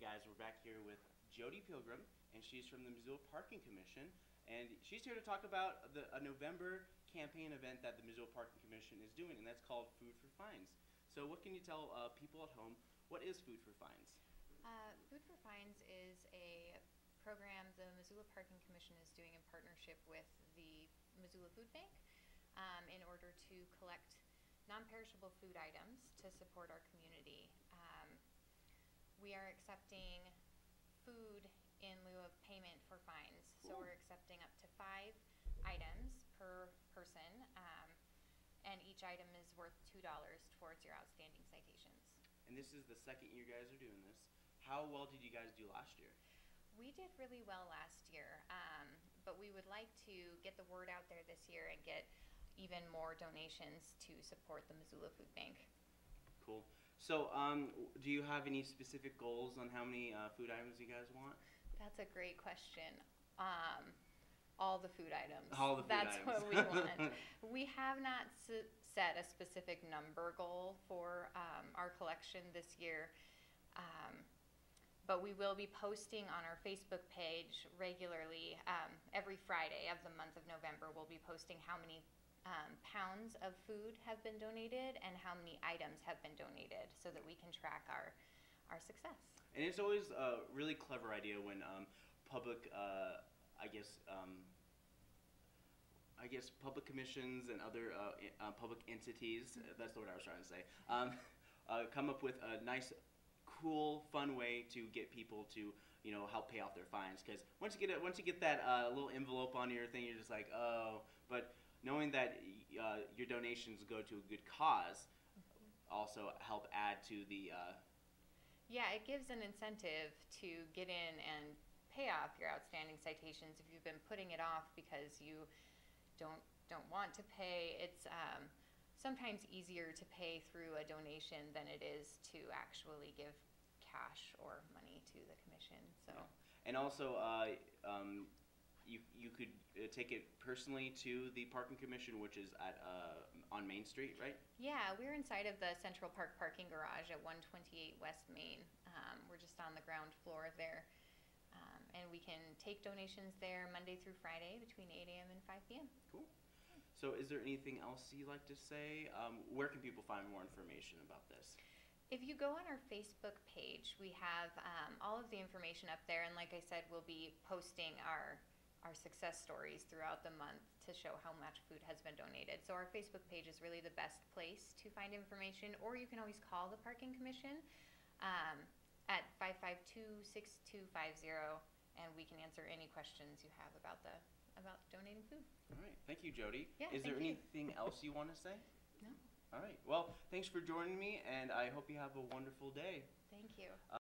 guys, we're back here with Jodi Pilgrim, and she's from the Missoula Parking Commission, and she's here to talk about a November campaign event that the Missoula Parking Commission is doing, and that's called Food for Fines. So what can you tell people at home, what is Food for Fines? Food for Fines is a program the Missoula Parking Commission is doing in partnership with the Missoula Food Bank in order to collect non-perishable food items to support our community. We are accepting food in lieu of payment for fines. So we're accepting up to 5 items per person, and each item is worth $2 towards your outstanding citations. And this is the second year you guys are doing this. How well did you guys do last year? We did really well last year, but we would like to get the word out there this year and get even more donations to support the Missoula Food Bank. Cool. So do you have any specific goals on how many food items you guys want? That's a great question. All the food items. All the food items. That's what we want. We have not set a specific number goal for our collection this year, but we will be posting on our Facebook page regularly. Every Friday of the month of November, we'll be posting how many pounds of food have been donated and how many items have been donated, so that we can track our success. And it's always a really clever idea when public, public commissions and other public entities, that's the word I was trying to say, come up with a nice, cool, fun way to get people to, you know, help pay off their fines. Because once you get that little envelope on your thing, you're just like, oh, but knowing that your donations go to a good cause also help add to the... Yeah, it gives an incentive to get in and pay off your outstanding citations if you've been putting it off because you don't want to pay. It's sometimes easier to pay through a donation than it is to actually give cash or money to the commission. So. Yeah. And also... You could take it personally to the Parking Commission, which is at on Main Street, right? Yeah, we're inside of the Central Park parking garage at 128 West Main. We're just on the ground floor there, and we can take donations there Monday through Friday between 8 a.m. and 5 p.m. Cool. So is there anything else you'd like to say? Where can people find more information about this? If you go on our Facebook page, we have all of the information up there, and like I said, we'll be posting our success stories throughout the month to show how much food has been donated. So our Facebook page is really the best place to find information, or you can always call the Parking Commission at 552-6250, and we can answer any questions you have about donating food. All right, thank you, Jodi. Yeah, is there anything else you want to say? No. All right, well, thanks for joining me, and I hope you have a wonderful day. Thank you.